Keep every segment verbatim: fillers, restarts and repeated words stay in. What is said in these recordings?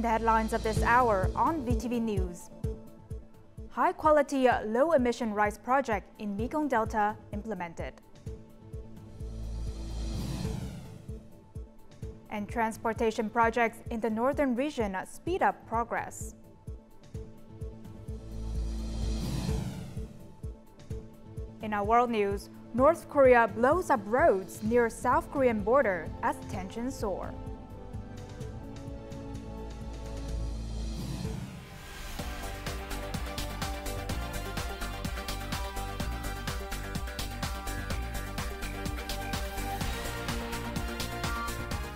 in the headlines of this hour on V T V News. High-quality, low-emission rice project in Mekong Delta implemented. And transportation projects in the northern region speed up progress. In our world news, North Korea blows up roads near South Korean border as tensions soar.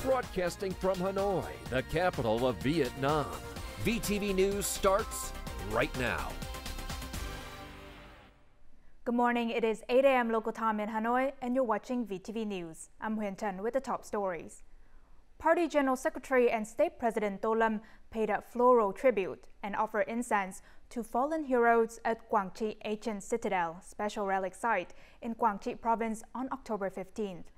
Broadcasting from Hanoi, the capital of Vietnam, V T V News starts right now. Good morning, it is eight A M local time in Hanoi and you're watching V T V News. I'm Huyền Trần with the top stories. Party General Secretary and State President Tô Lâm paid a floral tribute and offered incense to fallen heroes at Guangxi Ancient Citadel, special relic site in Guangxi province on October fifteenth.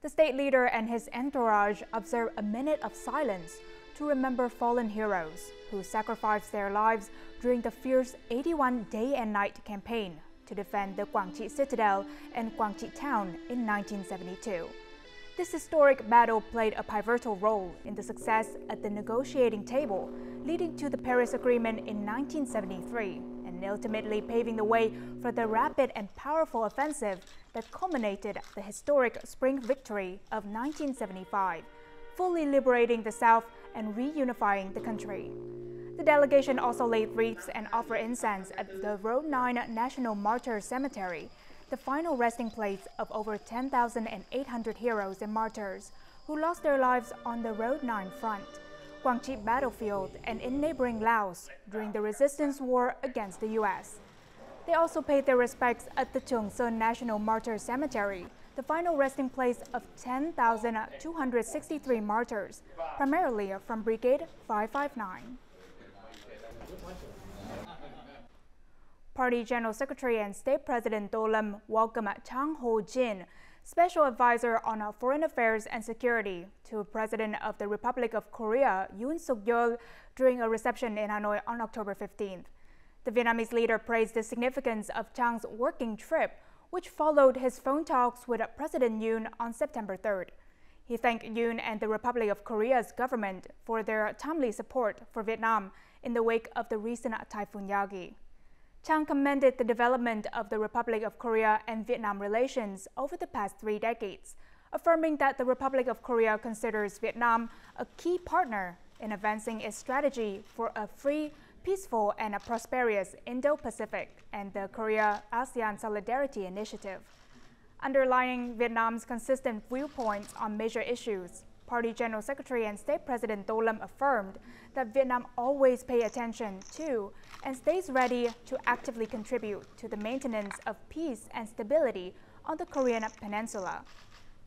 The state leader and his entourage observed a minute of silence to remember fallen heroes who sacrificed their lives during the fierce eighty-one day and night campaign to defend the Guangxi Citadel and Guangxi town in nineteen seventy-two. This historic battle played a pivotal role in the success at the negotiating table, leading to the Paris Agreement in nineteen seventy-three and ultimately paving the way for the rapid and powerful offensive that culminated the historic Spring Victory of nineteen seventy-five, fully liberating the South and reunifying the country. The delegation also laid wreaths and offered incense at the Road nine National Martyr Cemetery, the final resting place of over ten thousand eight hundred heroes and martyrs who lost their lives on the Road nine front, Guangxi battlefield and in neighboring Laos during the resistance war against the U S. They also paid their respects at the Truong Son National Martyr Cemetery, the final resting place of ten thousand two hundred sixty-three martyrs, primarily from Brigade five five nine. Party General Secretary and State President Tô Lâm welcomed Chang Ho Jin, Special Advisor on Foreign Affairs and Security, to President of the Republic of Korea Yoon Suk-yeol during a reception in Hanoi on October fifteenth. The Vietnamese leader praised the significance of Chang's working trip, which followed his phone talks with President Yoon on September third. He thanked Yoon and the Republic of Korea's government for their timely support for Vietnam in the wake of the recent Typhoon Yagi. Chang commended the development of the Republic of Korea and Vietnam relations over the past three decades, affirming that the Republic of Korea considers Vietnam a key partner in advancing its strategy for a free, peaceful and a prosperous Indo-Pacific and the Korea-ASEAN Solidarity Initiative. Underlining Vietnam's consistent viewpoints on major issues, Party General Secretary and State President Tô Lâm affirmed that Vietnam always pays attention to and stays ready to actively contribute to the maintenance of peace and stability on the Korean Peninsula.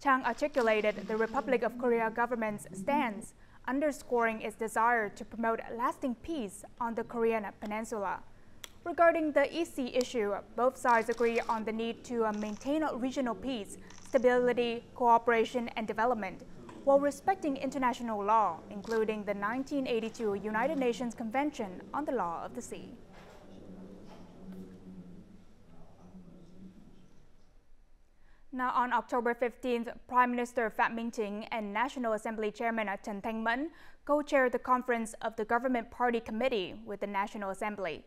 Chang articulated the Republic of Korea government's stance, underscoring its desire to promote lasting peace on the Korean Peninsula. Regarding the E C issue, both sides agree on the need to uh, maintain regional peace, stability, cooperation, and development, while respecting international law, including the nineteen eighty-two United Nations Convention on the Law of the Sea. Now, on October fifteenth, Prime Minister Phạm Minh Chính and National Assembly Chairman Trần Thanh Mẫn co-chaired the conference of the Government Party Committee with the National Assembly.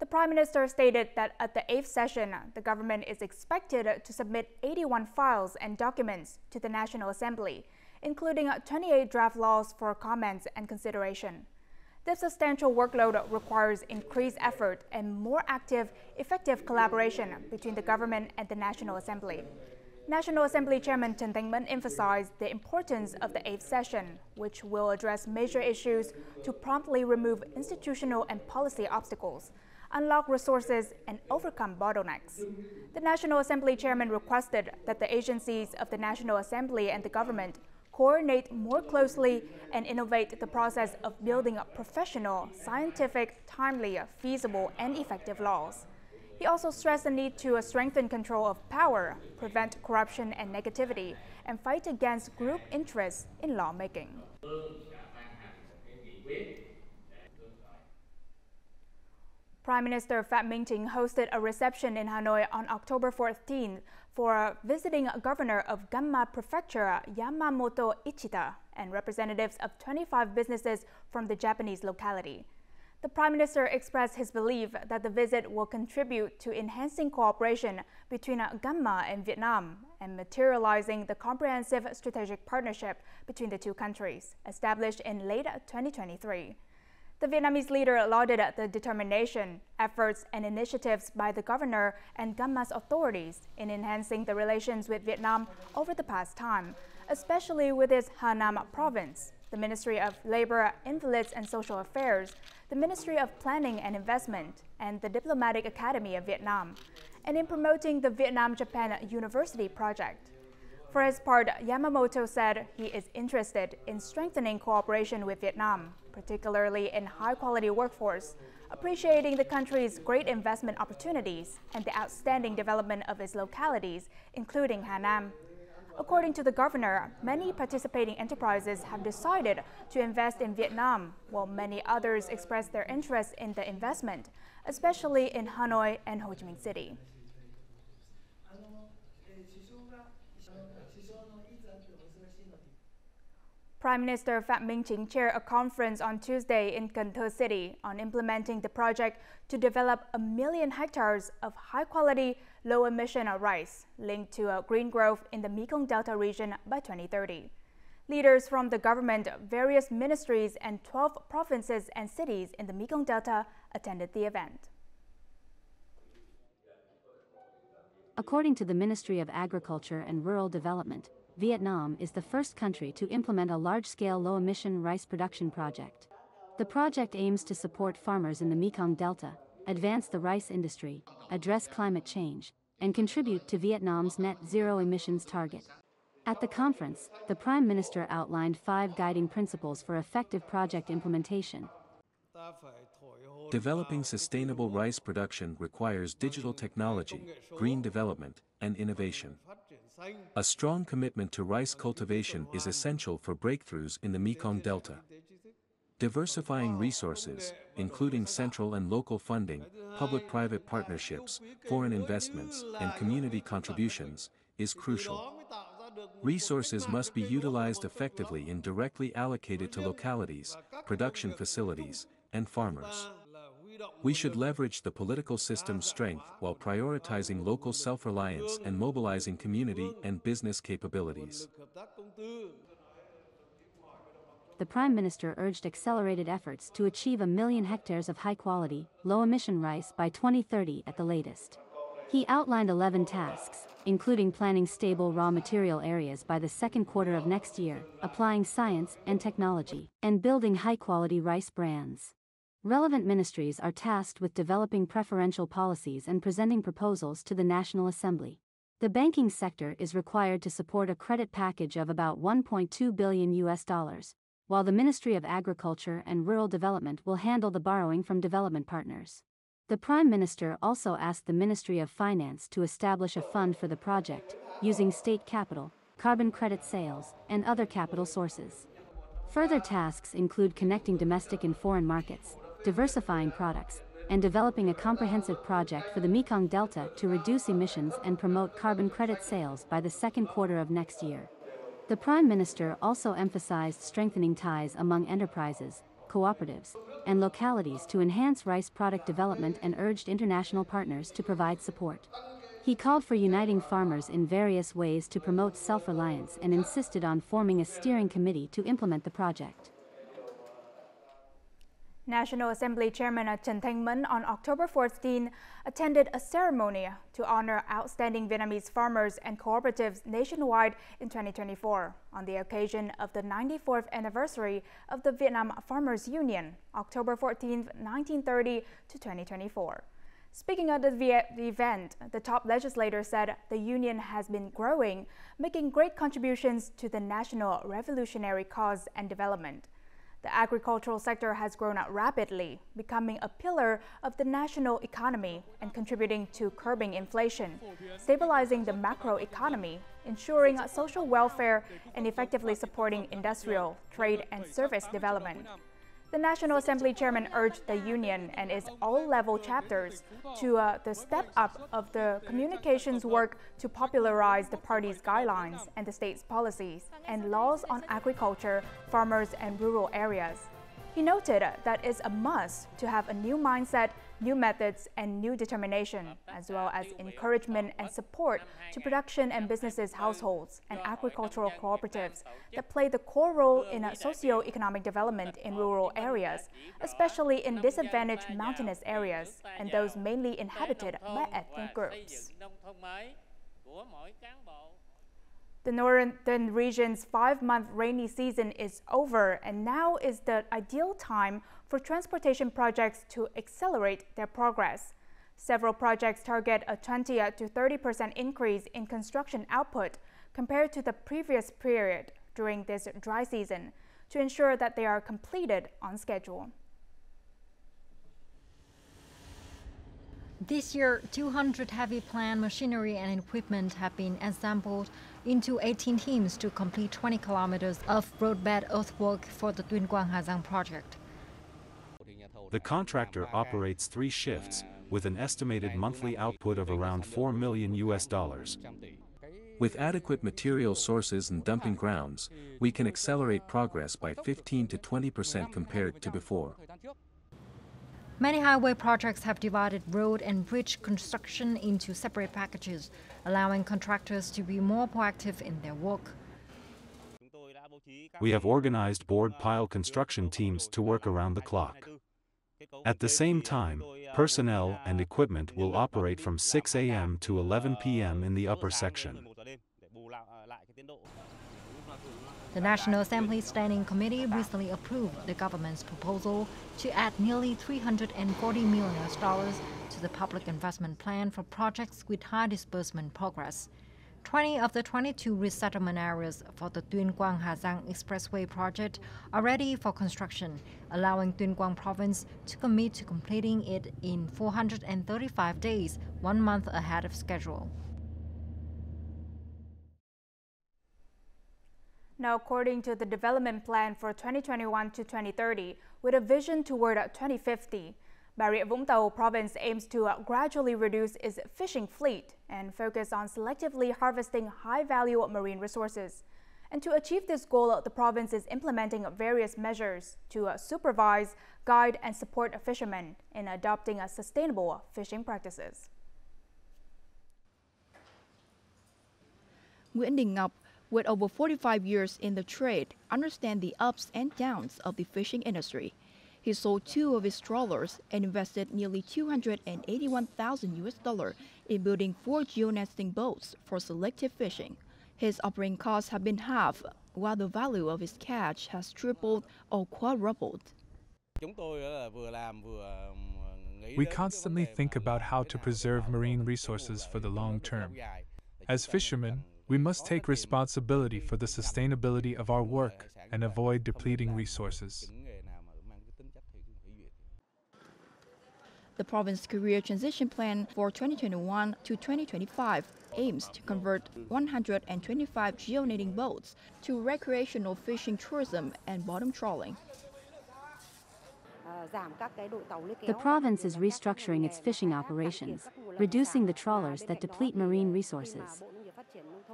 The Prime Minister stated that at the eighth session, the government is expected to submit eighty-one files and documents to the National Assembly, including twenty-eight draft laws for comments and consideration. This substantial workload requires increased effort and more active, effective collaboration between the government and the National Assembly. National Assembly Chairman Trần Thanh Mẫn emphasized the importance of the eighth session, which will address major issues to promptly remove institutional and policy obstacles, unlock resources, and overcome bottlenecks. The National Assembly Chairman requested that the agencies of the National Assembly and the government coordinate more closely and innovate the process of building up professional, scientific, timely, feasible, and effective laws. He also stressed the need to strengthen control of power, prevent corruption and negativity, and fight against group interests in lawmaking. Prime Minister Phạm Minh Chính hosted a reception in Hanoi on October fourteenth for visiting Governor of Gunma Prefecture Yamamoto Ichita and representatives of twenty-five businesses from the Japanese locality. The Prime Minister expressed his belief that the visit will contribute to enhancing cooperation between Gunma and Vietnam and materializing the comprehensive strategic partnership between the two countries, established in late twenty twenty-three. The Vietnamese leader lauded the determination, efforts, and initiatives by the governor and Gunma's authorities in enhancing the relations with Vietnam over the past time, especially with its Hà Nam province, the Ministry of Labor, Invalids and Social Affairs, the Ministry of Planning and Investment, and the Diplomatic Academy of Vietnam, and in promoting the Vietnam-Japan University project. For his part, Yamamoto said he is interested in strengthening cooperation with Vietnam, particularly in high-quality workforce, appreciating the country's great investment opportunities and the outstanding development of its localities, including Hà Nam. According to the governor, many participating enterprises have decided to invest in Vietnam, while many others expressed their interest in the investment, especially in Hanoi and Ho Chi Minh City. Prime Minister Phạm Minh Chính chaired a conference on Tuesday in Can Tho City on implementing the project to develop a million hectares of high-quality, low-emission rice linked to a green growth in the Mekong Delta region by twenty thirty. Leaders from the government, various ministries, and twelve provinces and cities in the Mekong Delta attended the event. According to the Ministry of Agriculture and Rural Development, Vietnam is the first country to implement a large-scale low-emission rice production project. The project aims to support farmers in the Mekong Delta, advance the rice industry, address climate change, and contribute to Vietnam's net-zero emissions target. At the conference, the Prime Minister outlined five guiding principles for effective project implementation. Developing sustainable rice production requires digital technology, green development, and innovation. A strong commitment to rice cultivation is essential for breakthroughs in the Mekong Delta. Diversifying resources, including central and local funding, public-private partnerships, foreign investments, and community contributions, is crucial. Resources must be utilized effectively and directly allocated to localities, production facilities, and farmers. We should leverage the political system's strength while prioritizing local self-reliance and mobilizing community and business capabilities. The Prime Minister urged accelerated efforts to achieve a million hectares of high-quality, low-emission rice by twenty thirty at the latest. He outlined eleven tasks, including planning stable raw material areas by the second quarter of next year, applying science and technology, and building high-quality rice brands. Relevant ministries are tasked with developing preferential policies and presenting proposals to the National Assembly. The banking sector is required to support a credit package of about one point two billion U S dollars, while the Ministry of Agriculture and Rural Development will handle the borrowing from development partners. The Prime Minister also asked the Ministry of Finance to establish a fund for the project, using state capital, carbon credit sales, and other capital sources. Further tasks include connecting domestic and foreign markets, diversifying products, and developing a comprehensive project for the Mekong Delta to reduce emissions and promote carbon credit sales by the second quarter of next year. The Prime Minister also emphasized strengthening ties among enterprises, cooperatives, and localities to enhance rice product development and urged international partners to provide support. He called for uniting farmers in various ways to promote self-reliance and insisted on forming a steering committee to implement the project. National Assembly Chairman Trần Thanh Mẫn on October fourteenth attended a ceremony to honor outstanding Vietnamese farmers and cooperatives nationwide in twenty twenty-four on the occasion of the ninety-fourth anniversary of the Vietnam Farmers Union, October fourteenth, nineteen thirty to twenty twenty-four. Speaking at the event, the top legislator said the union has been growing, making great contributions to the national revolutionary cause and development. The agricultural sector has grown up rapidly, becoming a pillar of the national economy and contributing to curbing inflation, stabilizing the macroeconomy, ensuring social welfare, and effectively supporting industrial, trade, and service development. The National Assembly chairman urged the Union and its all-level chapters to uh, the step up of the communications work to popularize the party's guidelines and the state's policies and laws on agriculture, farmers and rural areas. He noted that it's a must to have a new mindset, new methods and new determination, as well as encouragement and support to production and businesses, households and agricultural cooperatives that play the core role in socio-economic development in rural areas, especially in disadvantaged mountainous areas and those mainly inhabited by ethnic groups. The northern region's five-month rainy season is over, and now is the ideal time for transportation projects to accelerate their progress. Several projects target a twenty to thirty percent increase in construction output compared to the previous period during this dry season to ensure that they are completed on schedule. This year, two hundred heavy plant machinery and equipment have been assembled into eighteen teams to complete twenty kilometers of roadbed earthwork for the Tuyên Quang Hà Giang project. The contractor operates three shifts, with an estimated monthly output of around four million U S dollars. With adequate material sources and dumping grounds, we can accelerate progress by fifteen to twenty percent compared to before. Many highway projects have divided road and bridge construction into separate packages, allowing contractors to be more proactive in their work. We have organized board pile construction teams to work around the clock. At the same time, personnel and equipment will operate from six A M to eleven P M in the upper section. The National Assembly Standing Committee recently approved the government's proposal to add nearly three hundred forty million dollars to the public investment plan for projects with high disbursement progress. twenty of the twenty-two resettlement areas for the Tuyên Quang Hà Giang Expressway project are ready for construction, allowing Tuyên Quang Province to commit to completing it in four hundred thirty-five days, one month ahead of schedule. Now, according to the development plan for twenty twenty-one to twenty thirty, with a vision toward twenty fifty, Bà Rịa Vũng Tàu province aims to gradually reduce its fishing fleet and focus on selectively harvesting high-value marine resources. And to achieve this goal, the province is implementing various measures to supervise, guide, and support fishermen in adopting sustainable fishing practices. Nguyễn Đình Ngọc, with over forty-five years in the trade, understands the ups and downs of the fishing industry. He sold two of his trawlers and invested nearly two hundred eighty-one thousand U S dollars in building four geo-nesting boats for selective fishing. His operating costs have been halved, while the value of his catch has tripled or quadrupled. We constantly think about how to preserve marine resources for the long term. As fishermen, we must take responsibility for the sustainability of our work and avoid depleting resources. The province's career transition plan for twenty twenty-one to twenty twenty-five aims to convert one hundred twenty-five geonetting boats to recreational fishing tourism and bottom trawling. The province is restructuring its fishing operations, reducing the trawlers that deplete marine resources.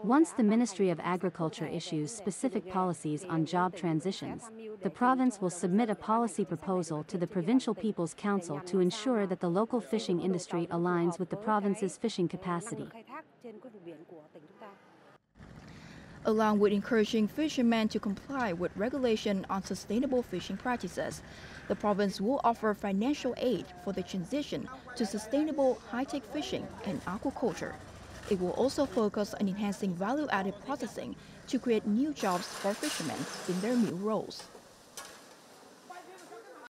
Once the Ministry of Agriculture issues specific policies on job transitions, the province will submit a policy proposal to the Provincial People's Council to ensure that the local fishing industry aligns with the province's fishing capacity. Along with encouraging fishermen to comply with regulation on sustainable fishing practices, the province will offer financial aid for the transition to sustainable high-tech fishing and aquaculture. It will also focus on enhancing value-added processing to create new jobs for fishermen in their new roles.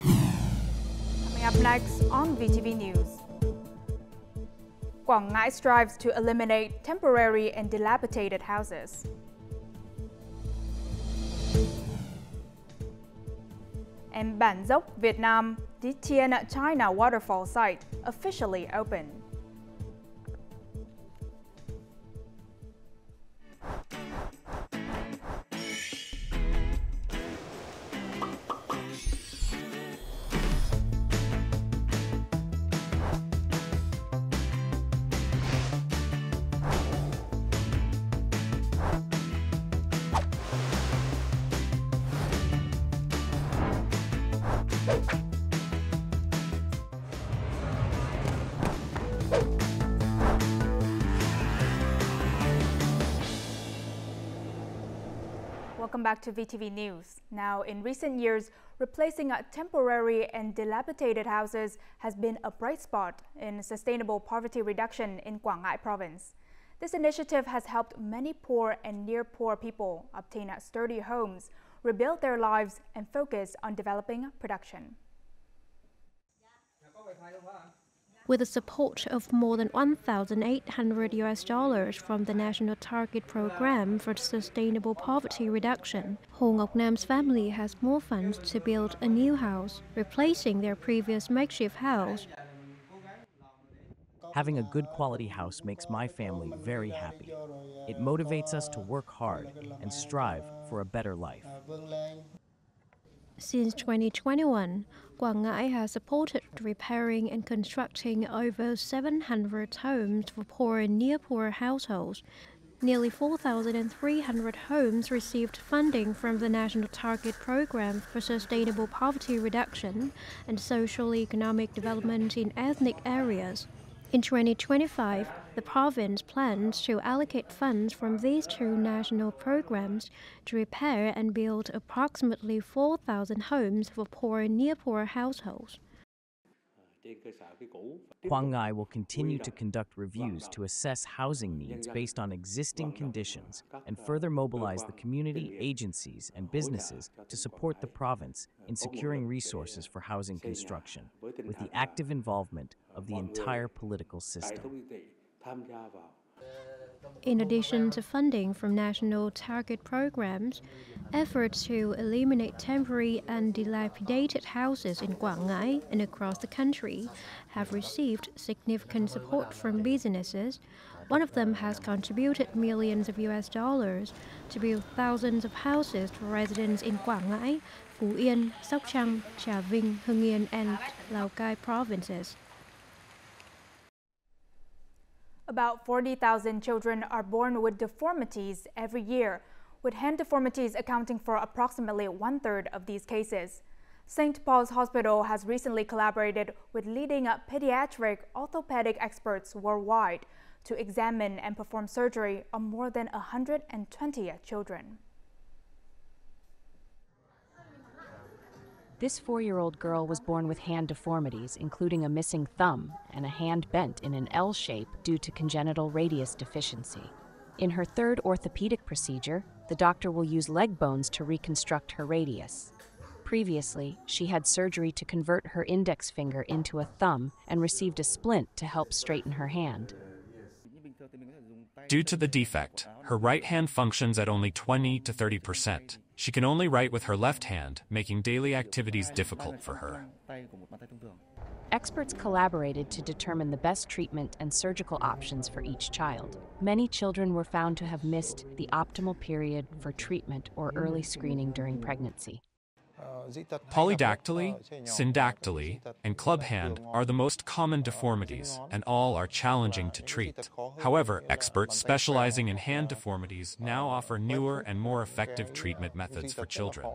Coming up next on V T V News. Quảng Ngãi strives to eliminate temporary and dilapidated houses. And Ban Gioc, Vietnam, Detian China waterfall site officially opened. welcome back to V T V News. Now, in recent years, replacing temporary and dilapidated houses has been a bright spot in sustainable poverty reduction in Quảng Ngãi province. This initiative has helped many poor and near-poor people obtain sturdy homes, rebuild their lives, and focus on developing production. With the support of more than one thousand eight hundred U S dollars from the National Target Program for Sustainable Poverty Reduction, Hồ Ngọc Nam's family has more funds to build a new house, replacing their previous makeshift house. Having a good quality house makes my family very happy. It motivates us to work hard and strive for a better life. Since twenty twenty-one, Quảng Ngãi has supported repairing and constructing over seven hundred homes for poor and near-poor households. Nearly four thousand three hundred homes received funding from the National Target Program for Sustainable Poverty Reduction and Social-Economic Development in Ethnic Areas. In twenty twenty-five, the province plans to allocate funds from these two national programs to repair and build approximately four thousand homes for poor and near-poor households. Quảng Ngãi will continue to conduct reviews to assess housing needs based on existing conditions and further mobilize the community, agencies, and businesses to support the province in securing resources for housing construction, with the active involvement of the entire political system. In addition to funding from national target programs, efforts to eliminate temporary and dilapidated houses in Quảng Ngãi and across the country have received significant support from businesses. One of them has contributed millions of U S dollars to build thousands of houses for residents in Quảng Ngãi, Phú Yên, Sóc Trăng, Trà Vinh, Hưng Yên and Lào Cai provinces. About forty thousand children are born with deformities every year, with hand deformities accounting for approximately one-third of these cases. Saint Paul's Hospital has recently collaborated with leading pediatric orthopedic experts worldwide to examine and perform surgery on more than one hundred twenty children. This four-year-old girl was born with hand deformities, including a missing thumb and a hand bent in an L shape due to congenital radius deficiency. In her third orthopedic procedure, the doctor will use leg bones to reconstruct her radius. Previously, she had surgery to convert her index finger into a thumb and received a splint to help straighten her hand. Due to the defect, her right hand functions at only twenty to thirty percent. She can only write with her left hand, making daily activities difficult for her. Experts collaborated to determine the best treatment and surgical options for each child. Many children were found to have missed the optimal period for treatment or early screening during pregnancy. Polydactyly, syndactyly, and club hand are the most common deformities, and all are challenging to treat. However, experts specializing in hand deformities now offer newer and more effective treatment methods for children.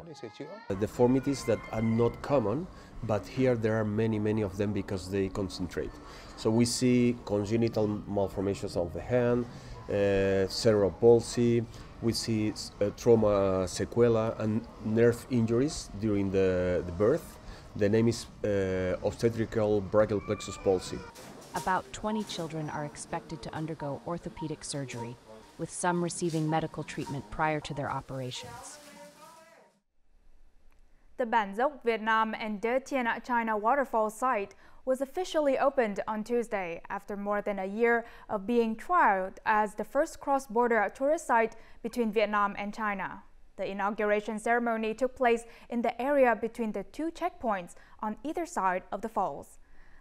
The deformities that are not common, but here there are many, many of them because they concentrate. So we see congenital malformations of the hand, uh, cerebral palsy. We see uh, trauma sequela and nerve injuries during the, the birth. The name is uh, obstetrical brachial plexus palsy. About twenty children are expected to undergo orthopedic surgery, with some receiving medical treatment prior to their operations. The Ban Gioc, Vietnam and Detian, China waterfall site was officially opened on Tuesday after more than a year of being trialed as the first cross-border tourist site between Vietnam and China. The inauguration ceremony took place in the area between the two checkpoints on either side of the falls.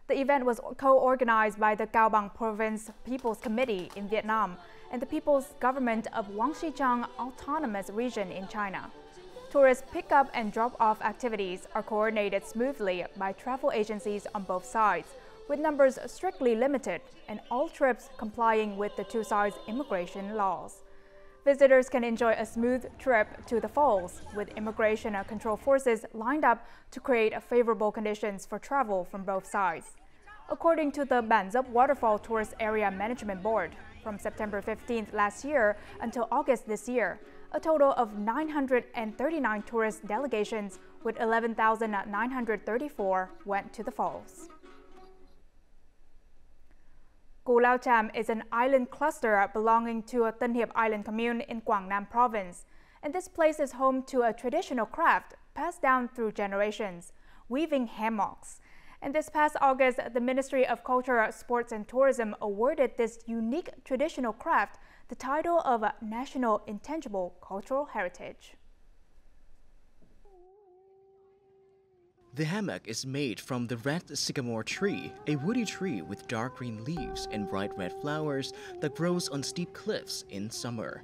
The event was co-organized by the Cao Bang Province People's Committee in Vietnam and the People's Government of Guangxi Zhuang Autonomous Region in China. Tourist pick-up and drop-off activities are coordinated smoothly by travel agencies on both sides, with numbers strictly limited and all trips complying with the two sides' immigration laws. Visitors can enjoy a smooth trip to the falls, with immigration and control forces lined up to create favorable conditions for travel from both sides. According to the Ban Gioc Waterfall Tourist Area Management Board, from September fifteenth last year until August this year, a total of nine hundred thirty-nine tourist delegations with eleven thousand nine hundred thirty-four went to the falls. Cù Lao Chàm is an island cluster belonging to a Tinh Hiệp Island commune in Quang Nam province, and this place is home to a traditional craft passed down through generations, weaving hammocks. And this past August, the Ministry of Culture, Sports and Tourism awarded this unique traditional craft the title of National Intangible Cultural Heritage. The hammock is made from the red sycamore tree, a woody tree with dark green leaves and bright red flowers that grows on steep cliffs in summer.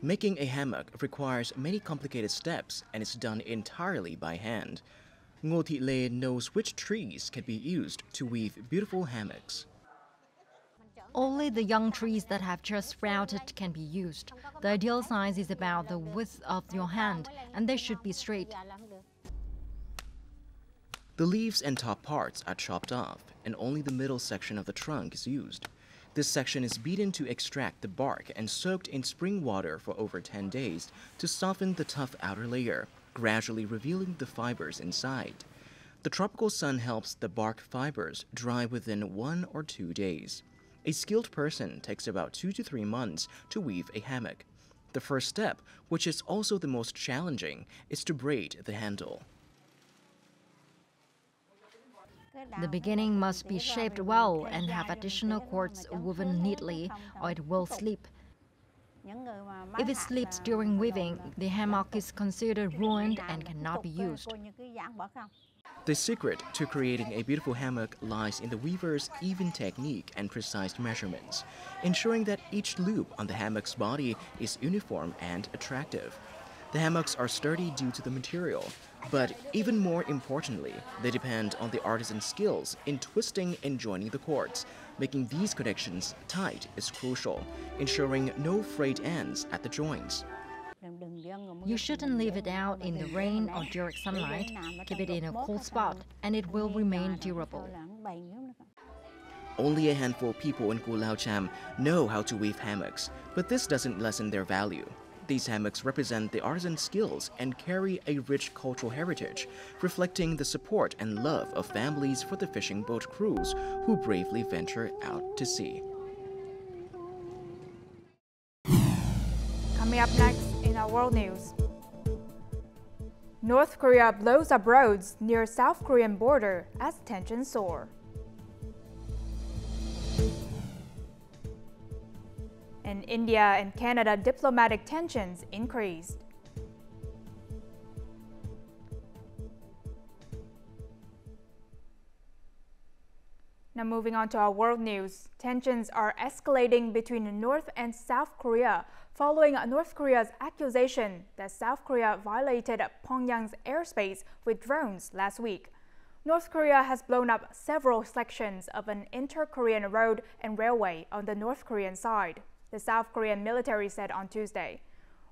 Making a hammock requires many complicated steps and is done entirely by hand. Ngô Thị Lê knows which trees can be used to weave beautiful hammocks. Only the young trees that have just sprouted can be used. The ideal size is about the width of your hand, and they should be straight. The leaves and top parts are chopped off, and only the middle section of the trunk is used. This section is beaten to extract the bark and soaked in spring water for over ten days to soften the tough outer layer, gradually revealing the fibers inside. The tropical sun helps the bark fibers dry within one or two days. A skilled person takes about two to three months to weave a hammock. The first step, which is also the most challenging, is to braid the handle. The beginning must be shaped well and have additional cords woven neatly, or it will slip. If it slips during weaving, the hammock is considered ruined and cannot be used. The secret to creating a beautiful hammock lies in the weaver's even technique and precise measurements, ensuring that each loop on the hammock's body is uniform and attractive. The hammocks are sturdy due to the material, but even more importantly, they depend on the artisan's skills in twisting and joining the cords. Making these connections tight is crucial, ensuring no frayed ends at the joints. You shouldn't leave it out in the rain or direct sunlight. Keep it in a cool spot, and it will remain durable. Only a handful of people in Cù Lao Chàm know how to weave hammocks, but this doesn't lessen their value. These hammocks represent the artisan skills and carry a rich cultural heritage, reflecting the support and love of families for the fishing boat crews who bravely venture out to sea. Coming up next in our world news. North Korea blows up roads near South Korean border as tensions soar. In India and Canada, diplomatic tensions increased. Now moving on to our world news. Tensions are escalating between North and South Korea following North Korea's accusation that South Korea violated Pyongyang's airspace with drones last week. North Korea has blown up several sections of an inter-Korean road and railway on the North Korean side, the South Korean military said on Tuesday.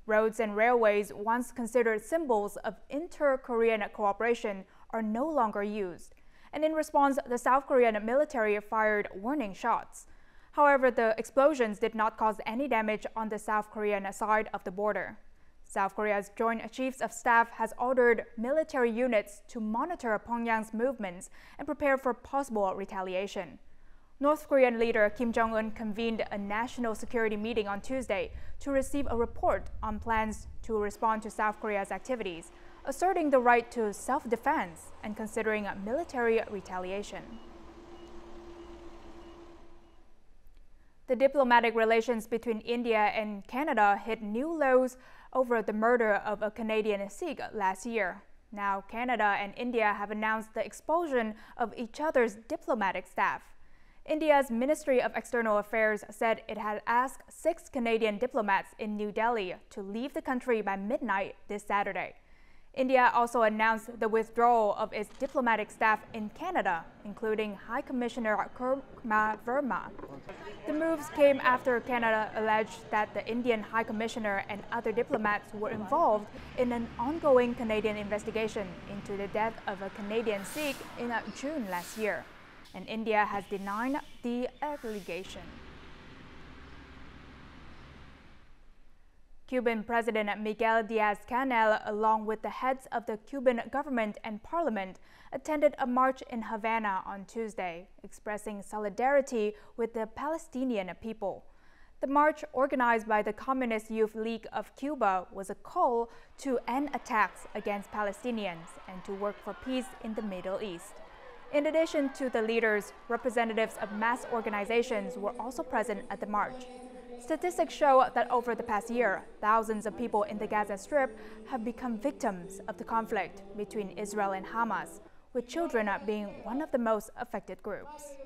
Roads and railways, once considered symbols of inter-Korean cooperation, are no longer used. And in response, the South Korean military fired warning shots. However, the explosions did not cause any damage on the South Korean side of the border. South Korea's Joint Chiefs of Staff has ordered military units to monitor Pyongyang's movements and prepare for possible retaliation. North Korean leader Kim Jong-un convened a national security meeting on Tuesday to receive a report on plans to respond to South Korea's activities, asserting the right to self-defense and considering military retaliation. The diplomatic relations between India and Canada hit new lows over the murder of a Canadian Sikh last year. Now Canada and India have announced the expulsion of each other's diplomatic staff. India's Ministry of External Affairs said it had asked six Canadian diplomats in New Delhi to leave the country by midnight this Saturday. India also announced the withdrawal of its diplomatic staff in Canada, including High Commissioner Karma Verma. The moves came after Canada alleged that the Indian High Commissioner and other diplomats were involved in an ongoing Canadian investigation into the death of a Canadian Sikh in June last year. and India has denied the allegation. Cuban President Miguel Diaz-Canel, along with the heads of the Cuban government and parliament, attended a march in Havana on Tuesday, expressing solidarity with the Palestinian people. The march, organized by the Communist Youth League of Cuba, was a call to end attacks against Palestinians and to work for peace in the Middle East. In addition to the leaders, representatives of mass organizations were also present at the march. Statistics show that over the past year, thousands of people in the Gaza Strip have become victims of the conflict between Israel and Hamas, with children being one of the most affected groups.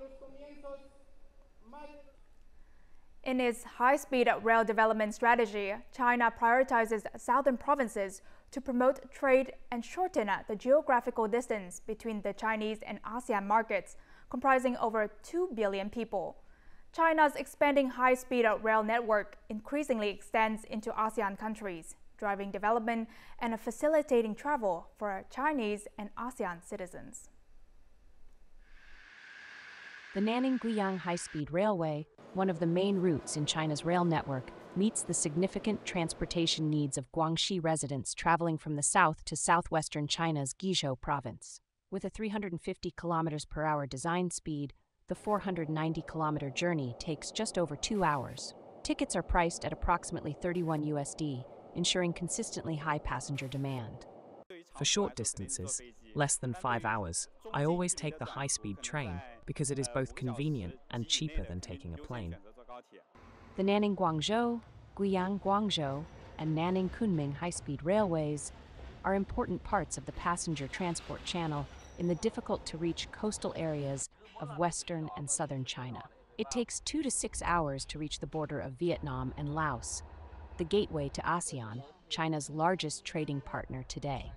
In its high-speed rail development strategy, China prioritizes southern provinces to promote trade and shorten the geographical distance between the Chinese and ASEAN markets, comprising over two billion people. China's expanding high-speed rail network increasingly extends into ASEAN countries, driving development and facilitating travel for Chinese and ASEAN citizens. The Nanning-Guiyang high-speed railway, one of the main routes in China's rail network, meets the significant transportation needs of Guangxi residents traveling from the south to southwestern China's Guizhou province. With a three hundred fifty kilometers per hour design speed, the four hundred ninety kilometer journey takes just over two hours. Tickets are priced at approximately thirty-one U S D, ensuring consistently high passenger demand. For short distances, less than five hours, I always take the high-speed train because it is both convenient and cheaper than taking a plane. The Nanning-Guangzhou, Guiyang-Guangzhou, and Nanning-Kunming high-speed railways are important parts of the passenger transport channel in the difficult-to-reach coastal areas of western and southern China. It takes two to six hours to reach the border of Vietnam and Laos, the gateway to ASEAN, China's largest trading partner today.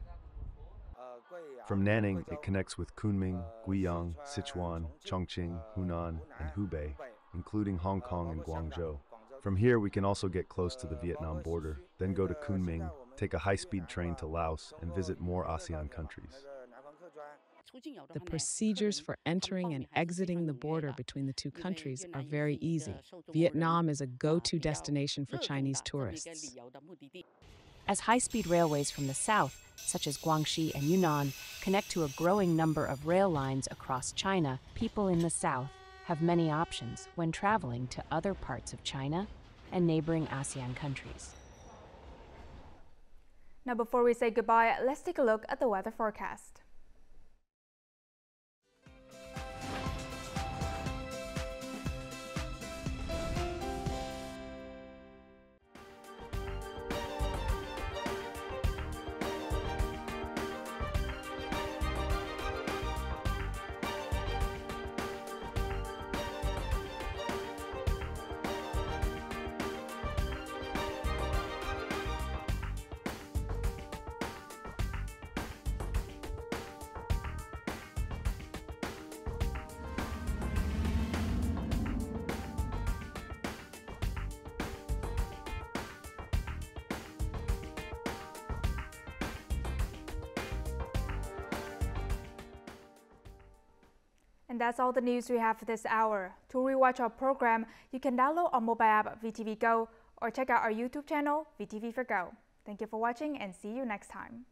From Nanning, it connects with Kunming, Guiyang, Sichuan, Chongqing, Hunan, and Hubei, including Hong Kong and Guangzhou. From here, we can also get close to the Vietnam border, then go to Kunming, take a high-speed train to Laos, and visit more ASEAN countries. The procedures for entering and exiting the border between the two countries are very easy. Vietnam is a go-to destination for Chinese tourists. As high-speed railways from the south, such as Guangxi and Yunnan, connect to a growing number of rail lines across China, people in the south have many options when traveling to other parts of China and neighboring ASEAN countries. Now, before we say goodbye, let's take a look at the weather forecast. And that's all the news we have for this hour. To rewatch our program, you can download our mobile app V T V Go or check out our YouTube channel V T V for Go. Thank you for watching and see you next time.